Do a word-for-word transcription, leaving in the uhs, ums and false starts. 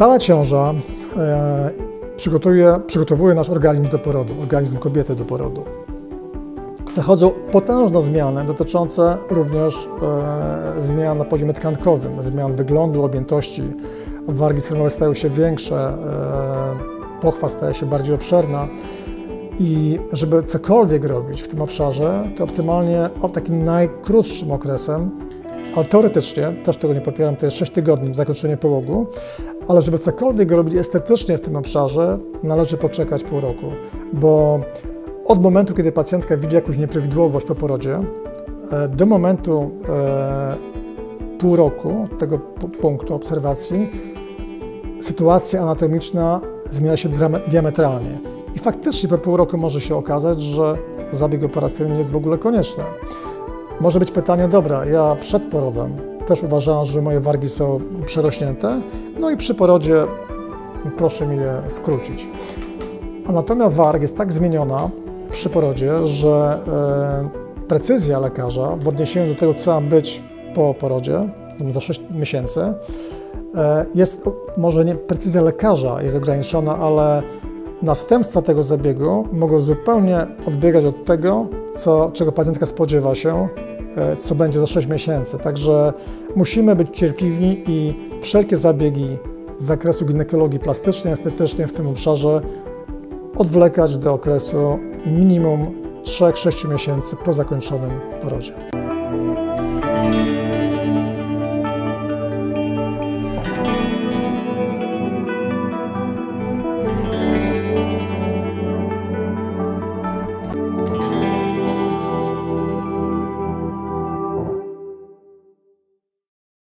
Cała ciąża przygotowuje, przygotowuje nasz organizm do porodu, organizm kobiety do porodu. Zachodzą potężne zmiany dotyczące również zmian na poziomie tkankowym, zmian wyglądu, objętości. Wargi schromowe stają się większe, pochwa staje się bardziej obszerna. I żeby cokolwiek robić w tym obszarze, to optymalnie takim najkrótszym okresem, ale teoretycznie, też tego nie popieram, to jest sześć tygodni w zakończeniu połogu, ale żeby cokolwiek robić estetycznie w tym obszarze, należy poczekać pół roku, bo od momentu, kiedy pacjentka widzi jakąś nieprawidłowość po porodzie, do momentu pół roku, tego punktu obserwacji, sytuacja anatomiczna zmienia się diametralnie. I faktycznie po pół roku może się okazać, że zabieg operacyjny nie jest w ogóle konieczny. Może być pytanie, dobra, ja przed porodem też uważałem, że moje wargi są przerośnięte, no i przy porodzie proszę mi je skrócić. Anatomia warg jest tak zmieniona przy porodzie, że e, precyzja lekarza w odniesieniu do tego, co ma być po porodzie, za sześć miesięcy, e, jest, może nie precyzja lekarza jest ograniczona, ale następstwa tego zabiegu mogą zupełnie odbiegać od tego, co, czego pacjentka spodziewa się, e, co będzie za sześć miesięcy. Także musimy być cierpliwi i wszelkie zabiegi z zakresu ginekologii plastycznej, estetycznej w tym obszarze odwlekać do okresu minimum trzech do sześciu miesięcy po zakończonym porodzie.